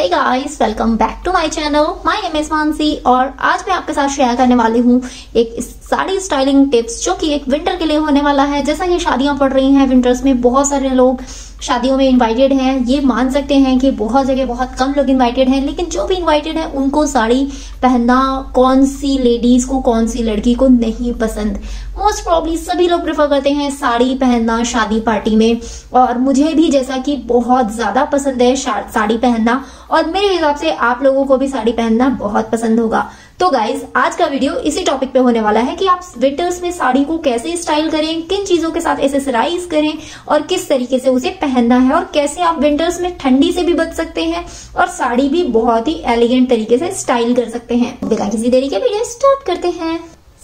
Hey guys, welcome back to my channel. My name is Mansi और आज मैं आपके साथ शेयर करने वाली हूँ एक साड़ी स्टाइलिंग टिप्स जो कि एक विंटर के लिए होने वाला है। जैसा कि शादियां पड़ रही हैं, विंटर्स में बहुत सारे लोग शादियों में इन्वाइटेड हैं। ये मान सकते हैं कि बहुत जगह बहुत कम लोग इन्वाइटेड हैं, लेकिन जो भी इन्वाइटेड हैं उनको साड़ी पहनना कौन सी लेडीज को, कौन सी लड़की को नहीं पसंद। मोस्ट प्रॉब्ली सभी लोग प्रेफर करते हैं साड़ी पहनना शादी पार्टी में, और मुझे भी जैसा कि बहुत ज्यादा पसंद है साड़ी पहनना, और मेरे हिसाब से आप लोगों को भी साड़ी पहनना बहुत पसंद होगा। तो गाइज, आज का वीडियो इसी टॉपिक पे होने वाला है कि आप विंटर्स में साड़ी को कैसे स्टाइल करें, किन चीजों के साथ एक्सेसराइज करें और किस तरीके से उसे पहनना है, और कैसे आप विंटर्स में ठंडी से भी बच सकते हैं और साड़ी भी बहुत ही एलिगेंट तरीके से स्टाइल कर सकते हैं। बिना किसी देरी के वीडियो स्टार्ट करते हैं।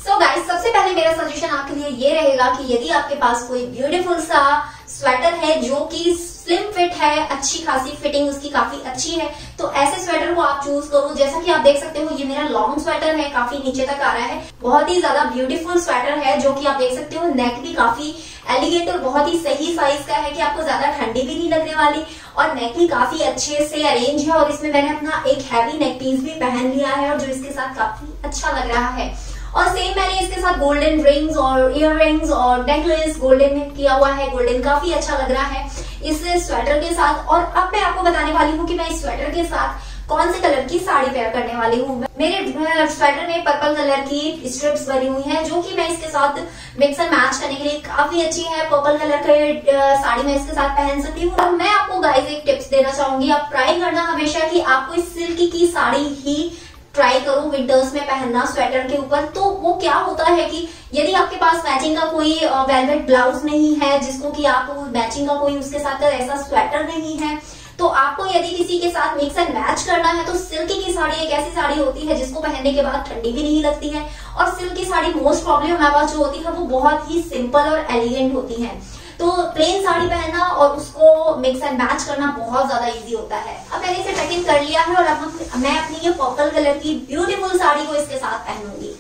सो गाइज, सबसे पहले मेरा सजेशन आपके लिए ये रहेगा कि यदि आपके पास कोई ब्यूटीफुल सा स्वेटर है जो कि स्लिम फिट है, अच्छी खासी फिटिंग उसकी काफी अच्छी है, तो ऐसे स्वेटर को आप चूज करो। जैसा कि आप देख सकते हो, ये मेरा लॉन्ग स्वेटर है, काफी नीचे तक आ रहा है। बहुत ही ज्यादा ब्यूटीफुल स्वेटर है जो कि आप देख सकते हो। नेक भी काफी एलिगेंट और बहुत ही सही साइज का है कि आपको ज्यादा ठंडी भी नहीं लगने वाली, और नेक भी काफी अच्छे से अरेंज है। और इसमें मैंने अपना एक हैवी नेक पीस भी पहन लिया है और जो इसके साथ काफी अच्छा लग रहा है। और सेम मैंने इसके साथ गोल्डन रिंग्स और इयररिंग्स और नेकलेस गोल्डन किया हुआ है। गोल्डन काफी अच्छा लग रहा है इस स्वेटर के साथ। और अब मैं आपको बताने वाली हूँ कि मैं इस स्वेटर के साथ कौन से कलर की साड़ी पेयर करने वाली हूँ। मेरे स्वेटर में पर्पल कलर की स्ट्रिप्स बनी हुई हैं जो कि मैं इसके साथ मिक्स एंड मैच करने के लिए काफी अच्छी है। पर्पल कलर की साड़ी मैं इसके साथ पहन सकती हूँ। और मैं आपको गाइस एक टिप्स देना चाहूंगी, आप ट्राई करना हमेशा कि आपको इस सिल्क की साड़ी ही ट्राई करो विंटर्स में पहनना स्वेटर के ऊपर। तो वो क्या होता है कि यदि आपके पास मैचिंग का कोई वेलवेट ब्लाउज नहीं है, जिसको कि आप मैचिंग का कोई उसके साथ ऐसा स्वेटर नहीं है, तो आपको यदि किसी के साथ मिक्स एंड मैच करना है तो सिल्क की साड़ी एक ऐसी साड़ी होती है जिसको पहनने के बाद ठंडी भी नहीं लगती है। और सिल्क की साड़ी मोस्ट प्रॉब्लम हमारे पास जो होती है वो बहुत ही सिंपल और एलिगेंट होती है। तो प्लेन साड़ी पहनना और उसको मिक्स एंड मैच करना बहुत ज्यादा इजी होता है। अब मैंने इसे पैकिंग कर लिया है और अब मैं अपनी ये पर्पल कलर की ब्यूटीफुल साड़ी को इसके साथ पहनूंगी।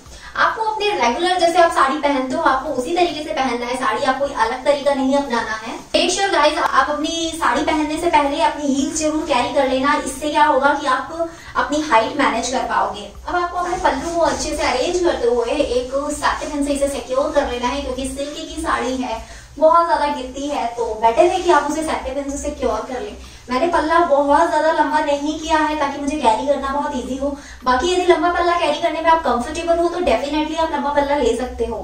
आपको अपने रेगुलर जैसे आप साड़ी पहनते हो, आपको उसी तरीके से पहनना है साड़ी, आपको अलग तरीका नहीं अपनाना है। मेक श्योर गाइज, आप अपनी साड़ी पहनने से पहले अपनी हील्स जरूर कैरी कर लेना। इससे क्या होगा कि आप अपनी हाइट मैनेज कर पाओगे। अब आपको अपने पल्लू को अच्छे से अरेंज करते हुए एक सैटिन से इसे सिक्योर कर लेना है, क्योंकि सिल्क की साड़ी है, बहुत ज्यादा गिरती है, तो बेटर है कि आप उसे सैटिन से सिक्योर कर लें। मैंने पल्ला बहुत ज्यादा लंबा नहीं किया है ताकि मुझे कैरी करना बहुत इजी हो। बाकी यदि लंबा पल्ला कैरी करने में आप कंफर्टेबल हो तो डेफिनेटली आप लंबा पल्ला ले सकते हो,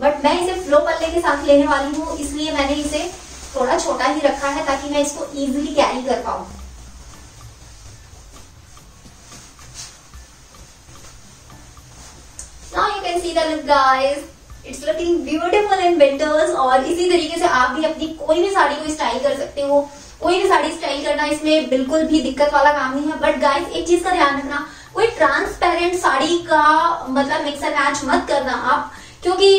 बट मैं इसे फ्लो पल्ले के साथ लेने वाली हूँ, इसलिए मैंने इसे थोड़ा छोटा ही रखा है ताकि मैं इसको इजिली कैरी कर पाऊँ। Now you can see the look guys, it's looking beautiful in winters. और इसी तरीके से आप भी अपनी कोई भी साड़ी को स्टाइल कर सकते हो। कोई भी साड़ी स्टाइल करना इसमें बिल्कुल भी दिक्कत वाला काम नहीं है। बट गाइस, एक चीज का ध्यान रखना, कोई ट्रांसपेरेंट साड़ी का मतलब मिक्स एंड मैच मत करना आप, क्योंकि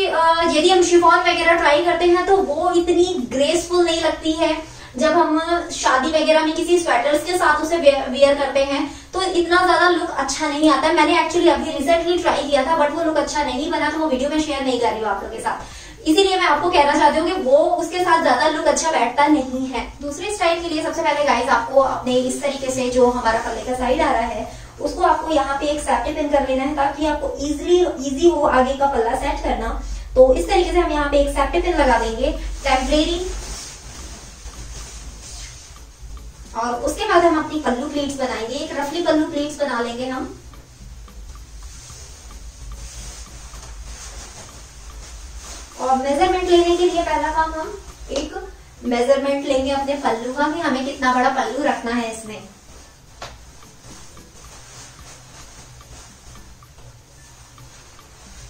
यदि हम शिफॉन वगैरह ट्राई करते हैं तो वो इतनी ग्रेसफुल नहीं लगती है। जब हम शादी वगैरह में किसी स्वेटर्स के साथ उसे वेयर करते हैं तो इतना ज्यादा लुक अच्छा नहीं आता है। मैंने एक्चुअली अभी रिसेंटली ट्राई किया था, बट वो लुक अच्छा नहीं बना, तो वो वीडियो में शेयर नहीं कर रही हूँ आप लोगों के साथ। इसीलिए मैं आपको कहना चाहती हूँ कि वो उसके साथ ज्यादा लुक अच्छा बैठता नहीं है। दूसरे स्टाइल के लिए सबसे पहले गाइज, आपको अपने इस तरीके से जो हमारा पल्ले का साइड आ रहा है उसको आपको यहाँ पे एक सेफ्टी पिन कर लेना है, ताकि आपको इजी हो आगे का पल्ला सेट करना। तो इस तरीके से हम यहाँ पे एक सेफ्टी पिन लगा देंगे टेम्परेरी, और उसके बाद हम अपनी पल्लू प्लीट्स बनाएंगे। एक रफली पल्लू प्लीट्स बना लेंगे हम। और मेजरमेंट लेने के लिए पहला काम हम एक मेजरमेंट लेंगे अपने पल्लू का कि हमें कितना बड़ा पल्लू रखना है इसमें।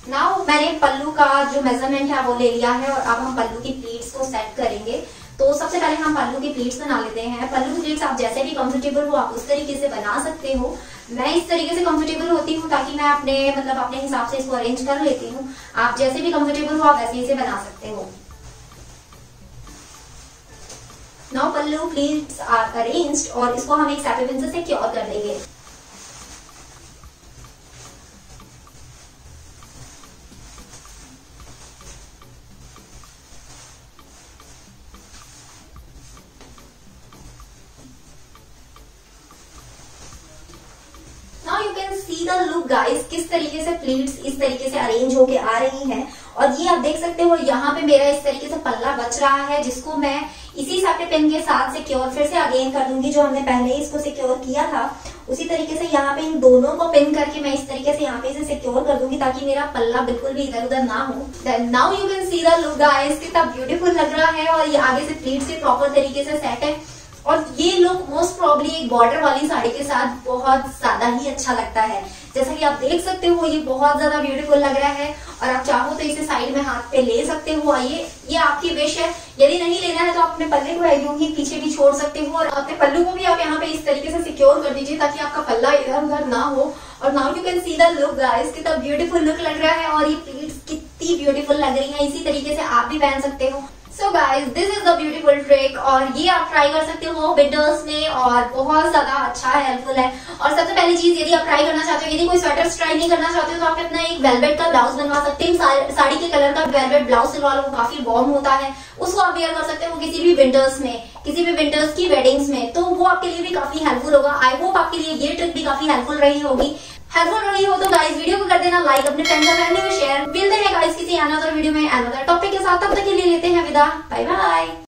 नाउ मैंने पल्लू का जो मेजरमेंट है वो ले लिया है, और अब हम पल्लू की प्लीट्स को सेट करेंगे। तो सबसे पहले हम पल्लू की प्लीट्स बना लेते हैं। पल्लू की प्लीट्स आप जैसे भी कंफर्टेबल हो आप उस तरीके से बना सकते हो। मैं इस तरीके से कंफर्टेबल होती हूँ ताकि मैं अपने अपने हिसाब से इसको अरेंज कर लेती हूँ। आप जैसे भी कंफर्टेबल हो आप वैसे ही से बना सकते हो। Now pallu pleats are arranged, और इसको हम एक सैपे पिन से सिक्योर कर देंगे। सीधा लुक गाइस किस तरीके से प्लीट्स इस तरीके से अरेंज होके आ रही हैं। और ये आप देख सकते हो यहाँ पे मेरा इस तरीके से पल्ला बच रहा है, जिसको मैं इसी साटे पेन के साथ सिक्योर फिर से अगेन कर दूंगी, जो हमने पहले ही इसको सिक्योर किया था। उसी तरीके से यहाँ पे इन दोनों को पिन करके मैं इस तरीके से यहाँ पे इसे सिक्योर कर दूंगी, ताकि मेरा पल्ला बिल्कुल भी इधर उधर ना हो। Then now you can see the look guys, कितना ब्यूटीफुल लग रहा है। और ये आगे से प्लीट से प्रॉपर तरीके से सेट है, और ये लुक मोस्ट प्रॉब्ली एक बॉर्डर वाली साड़ी के साथ बहुत ज्यादा ही अच्छा लगता है। जैसा कि आप देख सकते हो ये बहुत ज्यादा ब्यूटीफुल लग रहा है, और आप चाहो तो इसे साइड में हाथ पे ले सकते हो। ये आपकी विश है, यदि नहीं लेना है तो आप अपने पल्ले को यूं ही पीछे भी छोड़ सकते हो, और अपने पल्लू को भी आप यहाँ पे इस तरीके से सिक्योर कर दीजिए, ताकि आपका पल्ला इधर उधर ना हो। और now you can see the look guys, कितना ब्यूटीफुल लुक लग रहा है, और ये प्लीट्स कितनी ब्यूटीफुल लग रही है। इसी तरीके से आप भी पहन सकते हो। So guys this is the beautiful trick, और ये आप ट्राई कर सकते हो विंटर्स में, और बहुत ज्यादा अच्छा हेल्पफुल है। और सबसे पहली चीज, यदि आप ट्राई करना चाहते हो, यदि कोई स्वेटर्स ट्राई नहीं करना चाहते हो, तो आप अपना एक वेलवेट का ब्लाउज बनवा सकते हैं। साड़ी के कलर का वेलवेट ब्लाउज सिलवा लो, काफी वार्म होता है, उसको आप वेयर कर सकते हो किसी भी विंटर्स में, किसी भी विंटर्स की वेडिंग्स में, तो वो आपके लिए भी काफी हेल्पफुल होगा। आई होप आपके लिए ये ट्रिक भी काफी हेल्पफुल रही होगी। हेल्पफुल रही हो तो गाइज वीडियो को कर देना लाइक, अपने फ्रेंड्स और फैमिली में शेयर। मिलते हैं गाइज किसी अनदर वीडियो में अनदर टॉपिक के साथ, तब तक के लिए लेते हैं विदा, बाय बाय।